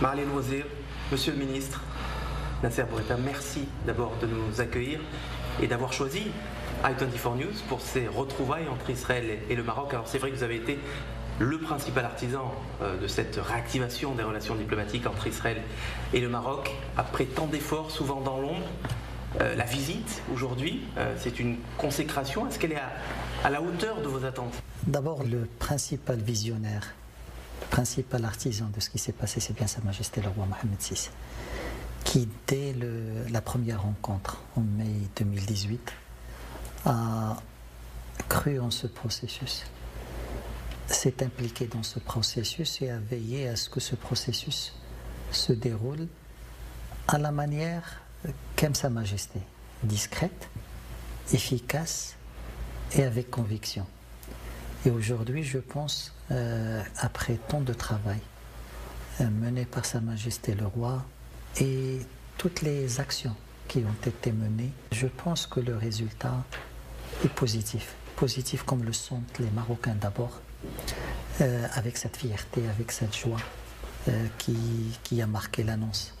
Marlène Rosier, Monsieur le Ministre, Nasser Bourita, merci d'abord de nous accueillir et d'avoir choisi i24 News pour ces retrouvailles entre Israël et le Maroc. Alors c'est vrai que vous avez été le principal artisan de cette réactivation des relations diplomatiques entre Israël et le Maroc, après tant d'efforts, souvent dans l'ombre. La visite aujourd'hui, c'est une consécration. Est-ce qu'elle est à la hauteur de vos attentes? D'abord, le principal visionnaire, principal artisan de ce qui s'est passé, c'est bien Sa Majesté le roi Mohammed VI, qui dès la première rencontre en mai 2018 a cru en ce processus, s'est impliqué dans ce processus et a veillé à ce que ce processus se déroule à la manière qu'aime Sa Majesté, discrète, efficace et avec conviction. Et aujourd'hui, je pense, après tant de travail mené par Sa Majesté le Roi et toutes les actions qui ont été menées, je pense que le résultat est positif. Positif comme le sont les Marocains d'abord, avec cette fierté, avec cette joie qui a marqué l'annonce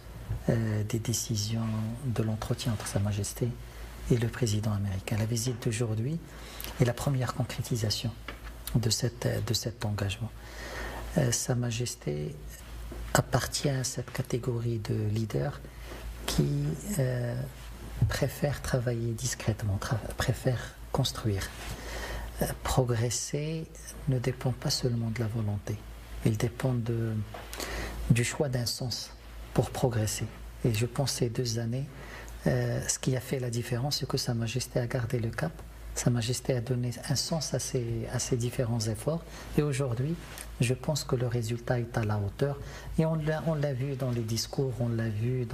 des décisions de l'entretien entre Sa Majesté et le président américain. La visite d'aujourd'hui est la première concrétisation de cet engagement. Sa Majesté appartient à cette catégorie de leaders qui préfèrent travailler discrètement, préfèrent construire. Progresser ne dépend pas seulement de la volonté, il dépend du choix d'un sens pour progresser. Et je pense ces 2 années, ce qui a fait la différence, c'est que Sa Majesté a gardé le cap, Sa Majesté a donné un sens à ses différents efforts. Et aujourd'hui, je pense que le résultat est à la hauteur. Et on l'a vu dans les discours, on l'a vu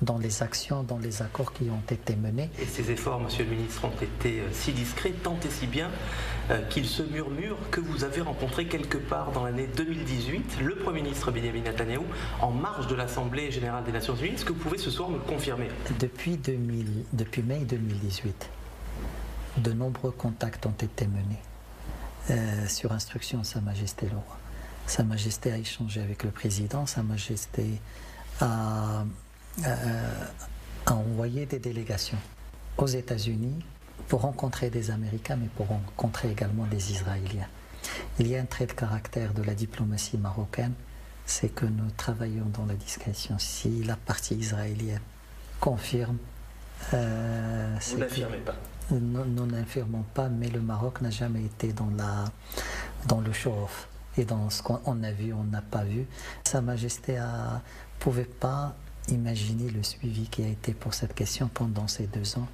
dans les actions, dans les accords qui ont été menés. Et ces efforts, Monsieur le Ministre, ont été si discrets, tant et si bien qu'il se murmure que vous avez rencontré quelque part dans l'année 2018 le Premier ministre Benyamin Netanyahou en marge de l'Assemblée Générale des Nations Unies. Est-ce que vous pouvez ce soir me confirmer? Depuis mai 2018, de nombreux contacts ont été menés sur instruction de Sa Majesté le Roi. Sa Majesté a échangé avec le Président, Sa Majesté a envoyé des délégations aux États-Unis pour rencontrer des Américains, mais pour rencontrer également des Israéliens. Il y a un trait de caractère de la diplomatie marocaine, c'est que nous travaillons dans la discrétion. Si la partie israélienne confirme... vous n'affirmez pas? Nous n'affirmons pas, mais le Maroc n'a jamais été dans le show-off. Et dans ce qu'on a vu, on n'a pas vu. Sa Majesté ne pouvait pas imaginer le suivi qui a été pour cette question pendant ces 2 ans,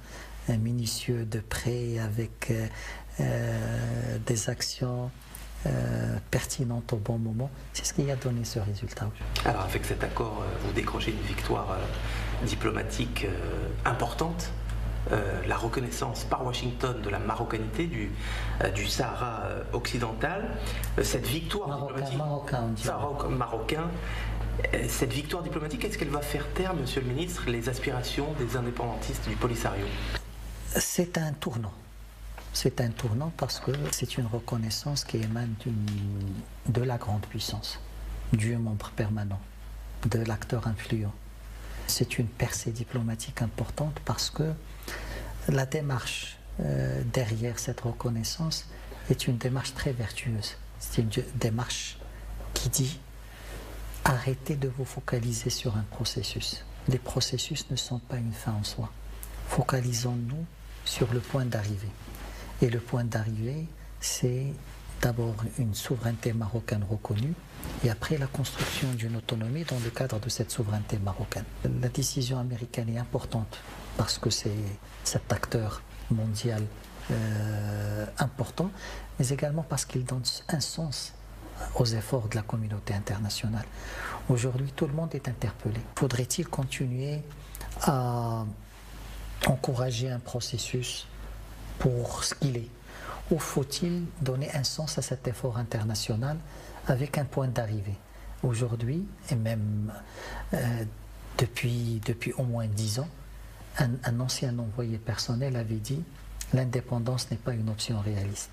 minutieux de près, avec des actions pertinente au bon moment. C'est ce qui a donné ce résultat. Alors avec cet accord, vous décrochez une victoire diplomatique importante, la reconnaissance par Washington de la marocanité du Sahara occidental. Cette victoire diplomatique... Marocain. Cette victoire diplomatique, est-ce qu'elle va faire taire, Monsieur le Ministre, les aspirations des indépendantistes du Polisario? C'est un tournant. C'est un tournant parce que c'est une reconnaissance qui émane de la grande puissance, du membre permanent, de l'acteur influent. C'est une percée diplomatique importante parce que la démarche derrière cette reconnaissance est une démarche très vertueuse. C'est une démarche qui dit « arrêtez de vous focaliser sur un processus ». Les processus ne sont pas une fin en soi. Focalisons-nous sur le point d'arrivée. Et le point d'arrivée, c'est d'abord une souveraineté marocaine reconnue et après la construction d'une autonomie dans le cadre de cette souveraineté marocaine. La décision américaine est importante parce que c'est cet acteur mondial important, mais également parce qu'il donne un sens aux efforts de la communauté internationale. Aujourd'hui, tout le monde est interpellé. Faudrait-il continuer à encourager un processus pour ce qu'il est, ou faut-il donner un sens à cet effort international avec un point d'arrivée? Aujourd'hui, et même depuis au moins 10 ans, un ancien envoyé personnel avait dit « l'indépendance n'est pas une option réaliste ».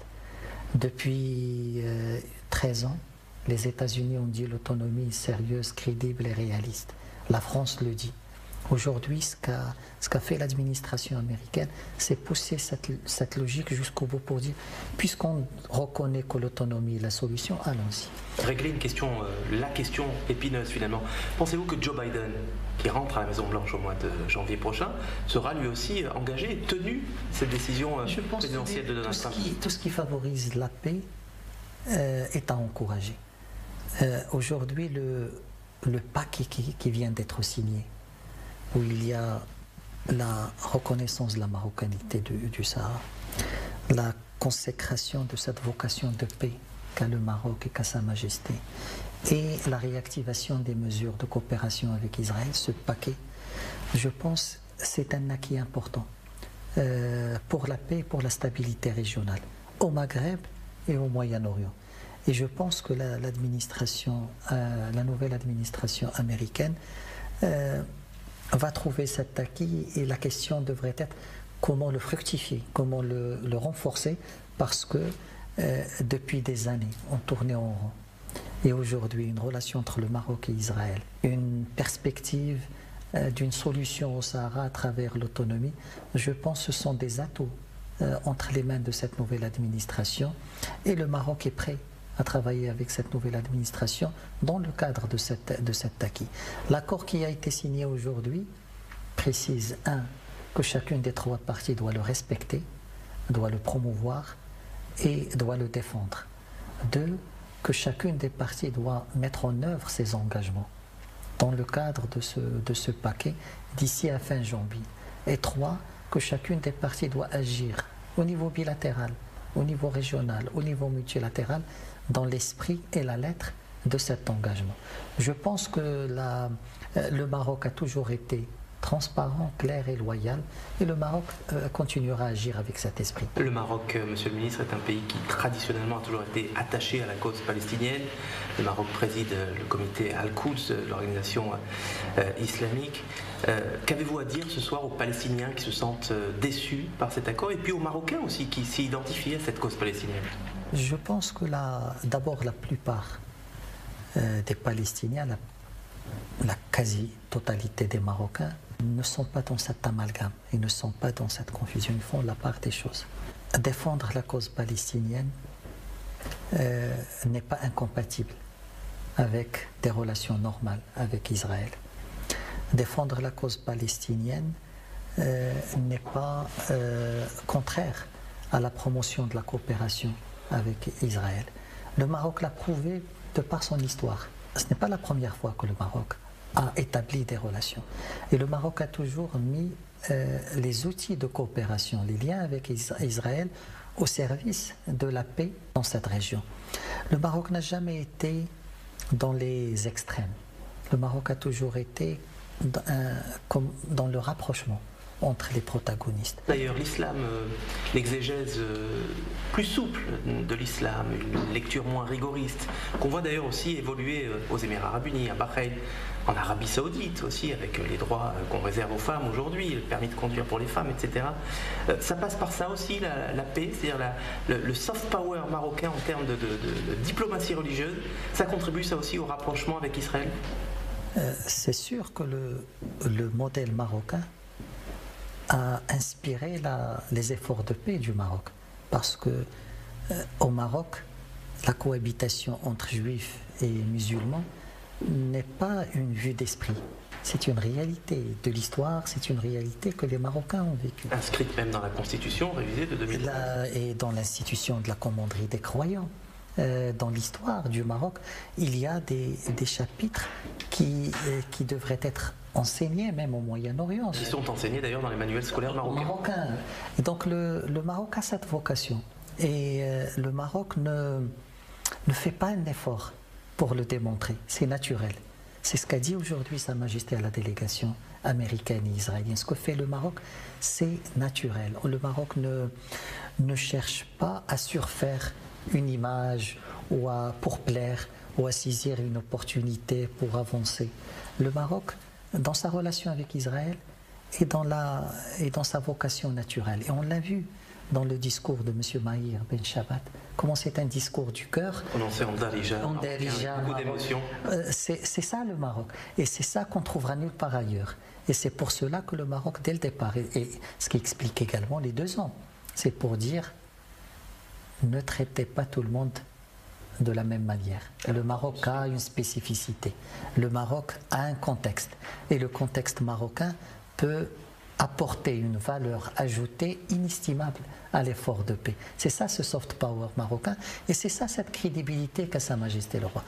Depuis 13 ans, Les États-Unis ont dit l'autonomie sérieuse, crédible et réaliste. La France le dit. Aujourd'hui, ce qu'a fait l'administration américaine, c'est pousser cette logique jusqu'au bout pour dire, puisqu'on reconnaît que l'autonomie est la solution, allons-y. Régler une question, la question épineuse finalement. Pensez-vous que Joe Biden, qui rentre à la Maison-Blanche au mois de janvier prochain, sera lui aussi engagé et tenu cette décision présidentielle de Donald Trump? Tout ce qui favorise la paix est à encourager. Aujourd'hui, le paquet qui vient d'être signé, où il y a la reconnaissance de la marocanité du Sahara, la consécration de cette vocation de paix qu'a le Maroc et qu'a Sa Majesté, et la réactivation des mesures de coopération avec Israël, ce paquet, je pense, c'est un acquis important pour la paix et pour la stabilité régionale, au Maghreb et au Moyen-Orient. Et je pense que la nouvelle administration américaine va trouver cet acquis, et la question devrait être comment le fructifier, comment le renforcer, parce que depuis des années, on tournait en rond. Et aujourd'hui, une relation entre le Maroc et Israël, une perspective d'une solution au Sahara à travers l'autonomie, je pense que ce sont des atouts entre les mains de cette nouvelle administration, et le Maroc est prêt à travailler avec cette nouvelle administration dans le cadre de cet acquis. L'accord qui a été signé aujourd'hui précise, un, que chacune des trois parties doit le respecter, doit le promouvoir et doit le défendre. Deux, que chacune des parties doit mettre en œuvre ses engagements dans le cadre de ce paquet d'ici à fin janvier. Et trois, que chacune des parties doit agir au niveau bilatéral, au niveau régional, au niveau multilatéral, dans l'esprit et la lettre de cet engagement. Je pense que le Maroc a toujours été transparent, clair et loyal, et le Maroc continuera à agir avec cet esprit. Le Maroc, monsieur le ministre, est un pays qui traditionnellement a toujours été attaché à la cause palestinienne. Le Maroc préside le comité Al-Quds, l'organisation islamique. Qu'avez-vous à dire ce soir aux Palestiniens qui se sentent déçus par cet accord, et puis aux Marocains aussi qui s'y identifient à cette cause palestinienne? Je pense que d'abord la plupart des Palestiniens, la quasi-totalité des Marocains, ne sont pas dans cet amalgame, ils ne sont pas dans cette confusion, ils font la part des choses. Défendre la cause palestinienne n'est pas incompatible avec des relations normales avec Israël. Défendre la cause palestinienne n'est pas contraire à la promotion de la coopération avec Israël. Le Maroc l'a prouvé de par son histoire. Ce n'est pas la première fois que le Maroc a établi des relations. Et le Maroc a toujours mis les outils de coopération, les liens avec Israël, au service de la paix dans cette région. Le Maroc n'a jamais été dans les extrêmes. Le Maroc a toujours été dans le rapprochement entre les protagonistes. D'ailleurs, l'islam, l'exégèse plus souple de l'islam, une lecture moins rigoriste, qu'on voit d'ailleurs aussi évoluer aux Émirats Arabes Unis, à Bahreïn, en Arabie Saoudite aussi, avec les droits qu'on réserve aux femmes aujourd'hui, le permis de conduire pour les femmes, etc. Ça passe par ça aussi, la paix, c'est-à-dire le soft power marocain en termes de diplomatie religieuse. Ça contribue ça aussi au rapprochement avec Israël? C'est sûr que le modèle marocain a inspiré les efforts de paix du Maroc, parce que au Maroc, la cohabitation entre juifs et musulmans n'est pas une vue d'esprit, c'est une réalité de l'histoire, c'est une réalité que les Marocains ont vécue. Inscrite même dans la Constitution révisée de 2010. Et dans l'institution de la commanderie des croyants. Dans l'histoire du Maroc, il y a des chapitres qui devraient être enseignés même au Moyen-Orient. Ils sont enseignés d'ailleurs dans les manuels scolaires marocains. Et donc le Maroc a cette vocation, et le Maroc ne fait pas un effort pour le démontrer, c'est naturel. C'est ce qu'a dit aujourd'hui Sa Majesté à la délégation américaine et israélienne. Ce que fait le Maroc, c'est naturel. Le Maroc ne cherche pas à surfaire une image ou pour plaire ou à saisir une opportunité pour avancer. Le Maroc, dans sa relation avec Israël, est dans sa vocation naturelle. Et on l'a vu dans le discours de M. Maïr Ben Shabbat, comment c'est un discours du cœur. On en sait en Darija, beaucoup d'émotions. C'est ça le Maroc, et c'est ça qu'on trouvera nulle part ailleurs. Et c'est pour cela que le Maroc, dès le départ, et ce qui explique également les 2 ans, c'est pour dire, ne traitez pas tout le monde de la même manière. Le Maroc a une spécificité, le Maroc a un contexte, et le contexte marocain peut apporter une valeur ajoutée inestimable à l'effort de paix. C'est ça ce soft power marocain, et c'est ça cette crédibilité qu'a Sa Majesté le Roi.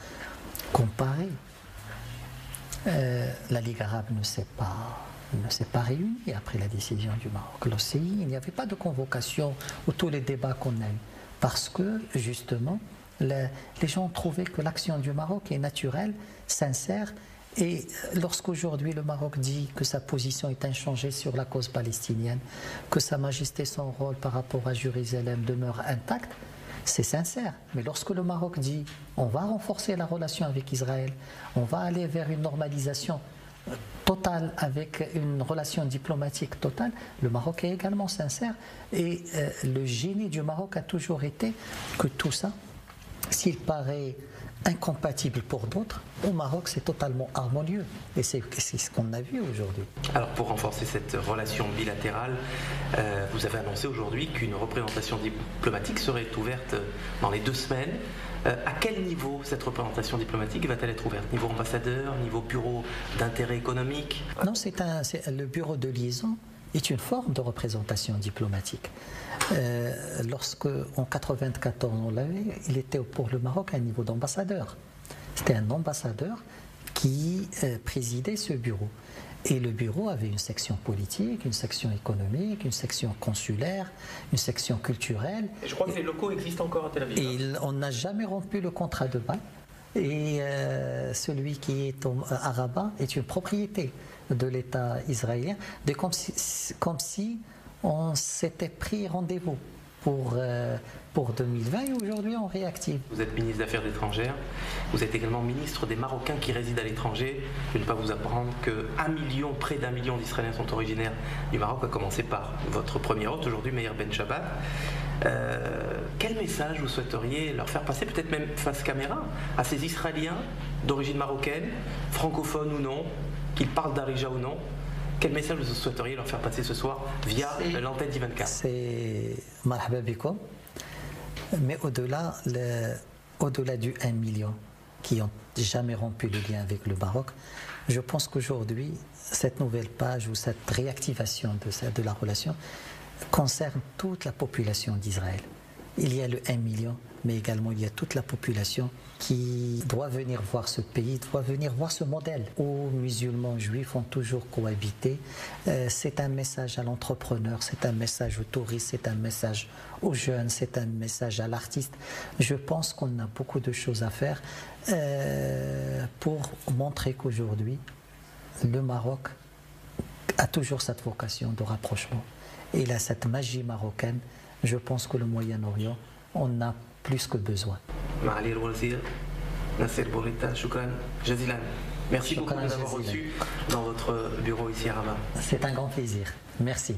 Comparé, la Ligue arabe ne s'est pas réunie après la décision du Maroc. L'OCI, il n'y avait pas de convocation ou tous les débats qu'on a eus, parce que justement, les gens trouvaient que l'action du Maroc est naturelle, sincère, et lorsqu'aujourd'hui le Maroc dit que sa position est inchangée sur la cause palestinienne, que Sa Majesté, son rôle par rapport à Jérusalem demeure intact, c'est sincère. Mais lorsque le Maroc dit on va renforcer la relation avec Israël, on va aller vers une normalisation totale avec une relation diplomatique totale, le Maroc est également sincère. Et le génie du Maroc a toujours été que tout ça, s'il paraît incompatible pour d'autres, au Maroc c'est totalement harmonieux, et c'est ce qu'on a vu aujourd'hui. Alors pour renforcer cette relation bilatérale, vous avez annoncé aujourd'hui qu'une représentation diplomatique serait ouverte dans les 2 semaines. À quel niveau cette représentation diplomatique va-t-elle être ouverte? Niveau ambassadeur, niveau bureau d'intérêt économique? Non, le bureau de liaison est une forme de représentation diplomatique. Lorsque, en 1994, on l'avait, il était pour le Maroc à un niveau d'ambassadeur. C'était un ambassadeur qui présidait ce bureau. Et le bureau avait une section politique, une section économique, une section consulaire, une section culturelle. Et je crois que les locaux existent encore à Tel Aviv. Et on n'a jamais rompu le contrat de bail. Et celui qui est à Rabat est une propriété de l'État israélien, comme si on s'était pris rendez-vous pour 2020, et aujourd'hui on réactive. Vous êtes ministre des Affaires étrangères, vous êtes également ministre des Marocains qui résident à l'étranger. Je ne vais pas vous apprendre que près d'un million d'Israéliens sont originaires du Maroc, à commencer par votre premier hôte aujourd'hui, Maïr Ben Shabbat. Quel message vous souhaiteriez leur faire passer, peut-être même face caméra, à ces Israéliens d'origine marocaine, francophones ou non, qu'ils parlent d'Arija ou non? Quel message vous souhaiteriez leur faire passer ce soir via l'antenne d'I24? C'est Marhaba Biko, mais au-delà du 1 million qui n'ont jamais rompu le lien avec le Maroc, je pense qu'aujourd'hui, cette nouvelle page ou cette réactivation de la relation concerne toute la population d'Israël. Il y a le 1 million, mais également il y a toute la population qui doit venir voir ce pays, doit venir voir ce modèle où musulmans, juifs ont toujours cohabité. C'est un message à l'entrepreneur, c'est un message aux touristes, c'est un message aux jeunes, c'est un message à l'artiste. Je pense qu'on a beaucoup de choses à faire pour montrer qu'aujourd'hui, le Maroc a toujours cette vocation de rapprochement. Il a cette magie marocaine. Je pense que le Moyen-Orient, on a plus que besoin. Merci beaucoup de nous avoir reçus dans votre bureau ici à Rabat. C'est un grand plaisir. Merci.